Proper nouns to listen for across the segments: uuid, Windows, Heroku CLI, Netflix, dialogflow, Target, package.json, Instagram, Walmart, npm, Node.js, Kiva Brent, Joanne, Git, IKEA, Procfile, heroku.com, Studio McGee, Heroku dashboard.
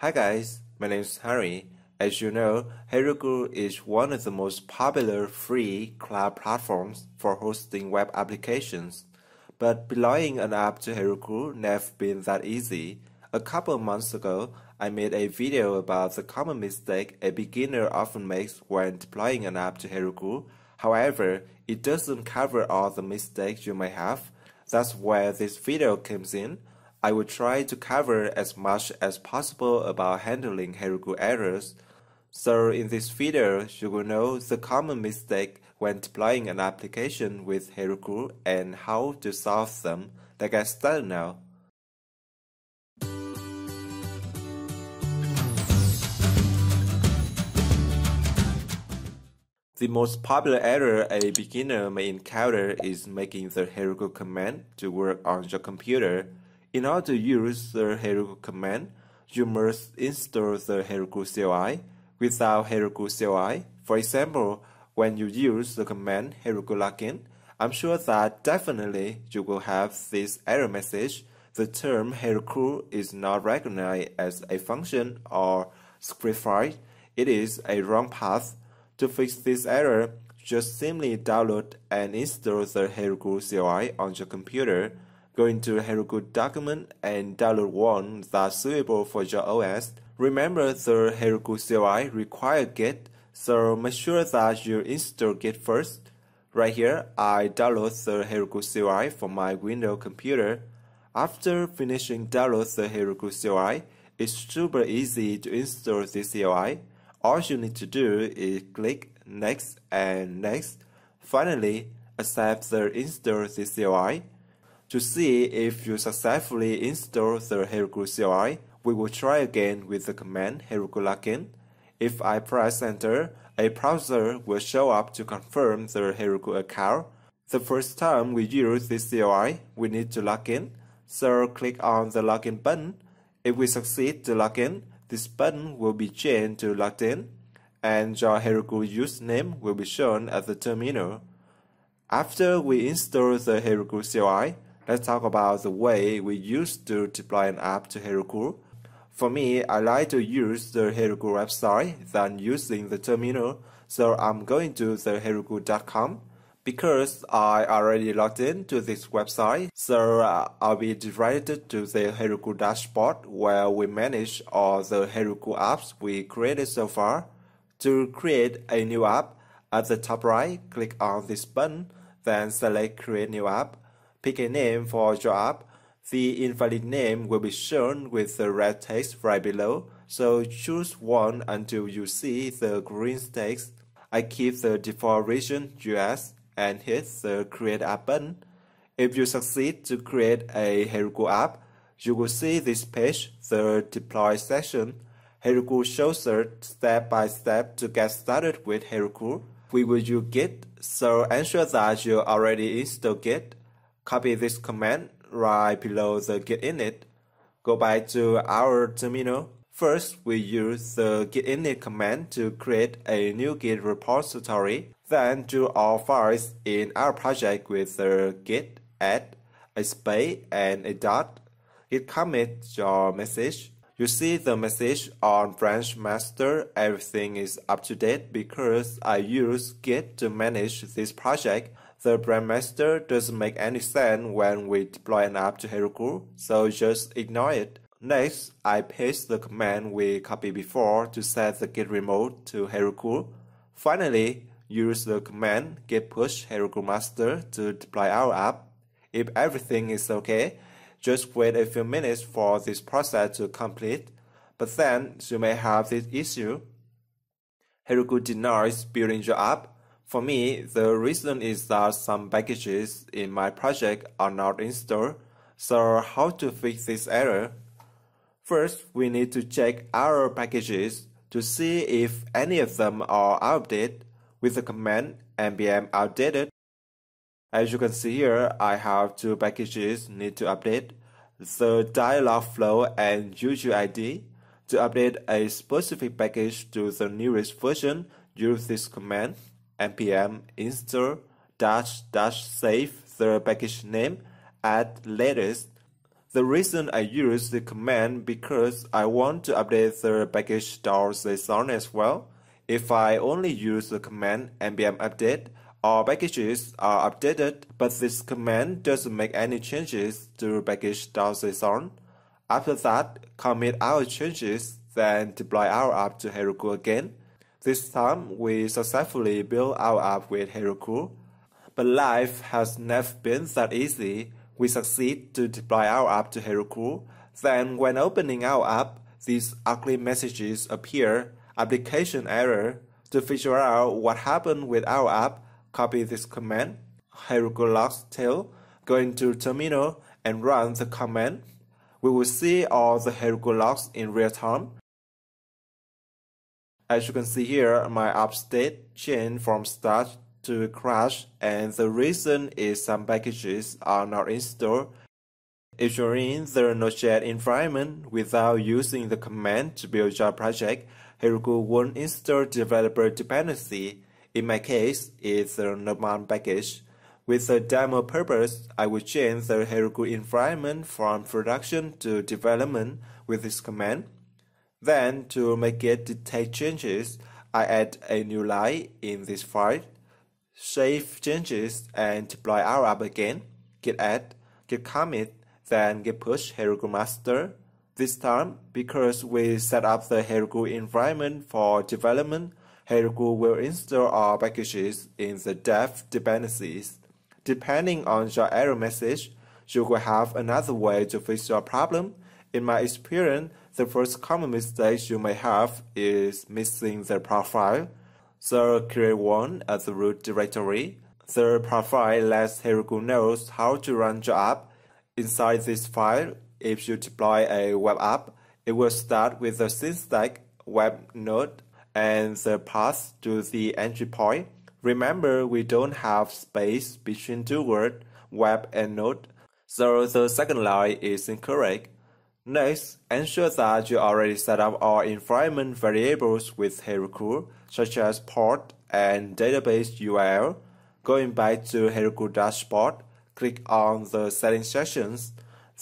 Hi guys, my name is Harry. As you know, Heroku is one of the most popular free cloud platforms for hosting web applications. But belonging an app to Heroku never been that easy. A couple of months ago, I made a video about the common mistake a beginner often makes when deploying an app to Heroku. However, it doesn't cover all the mistakes you may have. That's where this video comes in. I will try to cover as much as possible about handling Heroku errors. So in this video, you will know the common mistake when deploying an application with Heroku and how to solve them. Let's get started now. The most popular error a beginner may encounter is making the Heroku command to work on your computer. In order to use the Heroku command, you must install the Heroku CLI. Without Heroku CLI, for example, when you use the command Heroku login, I'm sure that definitely you will have this error message. The term Heroku is not recognized as a function or script file. It is a wrong path. To fix this error, just simply download and install the Heroku CLI on your computer. Go into Heroku document and download one that's suitable for your OS. Remember, the Heroku CLI requires Git, so make sure that you install Git first. Right here, I download the Heroku CLI for my Windows computer. After finishing download the Heroku CLI, it's super easy to install this CLI. All you need to do is click Next and Next. Finally, accept the install this CLI. To see if you successfully install the Heroku CLI, we will try again with the command Heroku login. If I press enter, a browser will show up to confirm the Heroku account. The first time we use this CLI, we need to log in, so click on the login button. If we succeed to log in, this button will be changed to logged in, and your Heroku username will be shown at the terminal. After we install the Heroku CLI, let's talk about the way we used to deploy an app to Heroku. For me, I like to use the Heroku website than using the terminal, so I'm going to the heroku.com. Because I already logged in to this website, so I'll be directed to the Heroku dashboard where we manage all the Heroku apps we created so far. To create a new app, at the top right, click on this button, then select Create New App. Pick a name for your app. The invalid name will be shown with the red text right below, so choose one until you see the green text. I keep the default region US and hit the Create App button. If you succeed to create a Heroku app, you will see this page, the Deploy section. Heroku shows a step-by-step to get started with Heroku. We will use Git, so ensure that you already installed Git. Copy this command right below the git init. Go back to our terminal. First, we use the git init command to create a new Git repository. Then do all files in our project with the git add a space and a dot. Git commit your message. You see the message on branch master. Everything is up to date because I use Git to manage this project. The branch master doesn't make any sense when we deploy an app to Heroku, so just ignore it. Next, I paste the command we copied before to set the Git remote to Heroku. Finally, use the command git push Heroku master to deploy our app. If everything is okay, just wait a few minutes for this process to complete, but then you may have this issue. Heroku denies building your app. For me, the reason is that some packages in my project are not installed. So how to fix this error? First, we need to check our packages to see if any of them are outdated with the command npm outdated. As you can see here, I have two packages need to update, the dialogflow and uuid. To update a specific package to the newest version, use this command. npm install --save the package name at latest. The reason I use the command because I want to update the package.json as well. If I only use the command npm update, all packages are updated, but this command doesn't make any changes to package.json. After that, commit our changes, then deploy our app to Heroku again. This time, we successfully built our app with Heroku. But life has never been that easy. We succeed to deploy our app to Heroku. Then, when opening our app, these ugly messages appear, application error. To figure out what happened with our app, copy this command, Heroku logs tail, go into terminal and run the command. We will see all the Heroku logs in real time. As you can see here, my app state changed from start to crash, and the reason is some packages are not installed. If you're in the Node.js environment without using the command to build your project, Heroku won't install developer dependency. In my case, it's the Node.js package. With the demo purpose, I will change the Heroku environment from production to development with this command. Then, to make it detect changes, I add a new line in this file, save changes and deploy our app again, git add, git commit, then git push Heroku master. This time, because we set up the Heroku environment for development, Heroku will install all packages in the dev dependencies. Depending on your error message, you will have another way to fix your problem. In my experience, the first common mistake you may have is missing the Procfile. So create one at the root directory. The Procfile lets Heroku know how to run your app. Inside this file, if you deploy a web app, it will start with the syntax web node and the path to the entry point. Remember, we don't have space between two words, web and node, so the second line is incorrect. Next, ensure that you already set up all environment variables with Heroku, such as port and database URL. Going back to Heroku dashboard, click on the settings sections,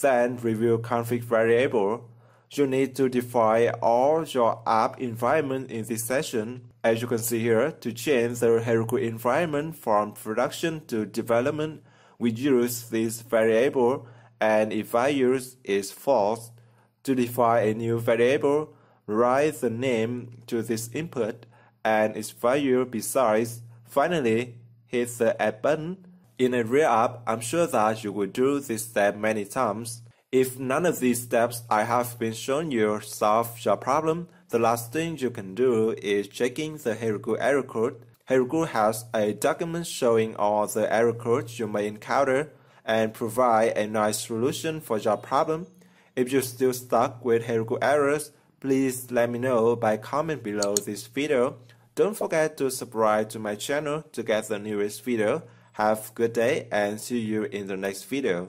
then review config variable. You need to define all your app environment in this section. As you can see here, to change the Heroku environment from production to development, we use this variable, and if I use is false. To define a new variable, write the name to this input and its value besides. Finally, hit the Add button. In a real app, I'm sure that you will do this step many times. If none of these steps I have been shown you solve your problem, the last thing you can do is checking the Heroku error code. Heroku has a document showing all the error codes you may encounter and provide a nice solution for your problem. If you're still stuck with Heroku errors, please let me know by comment below this video. Don't forget to subscribe to my channel to get the newest video. Have a good day and see you in the next video.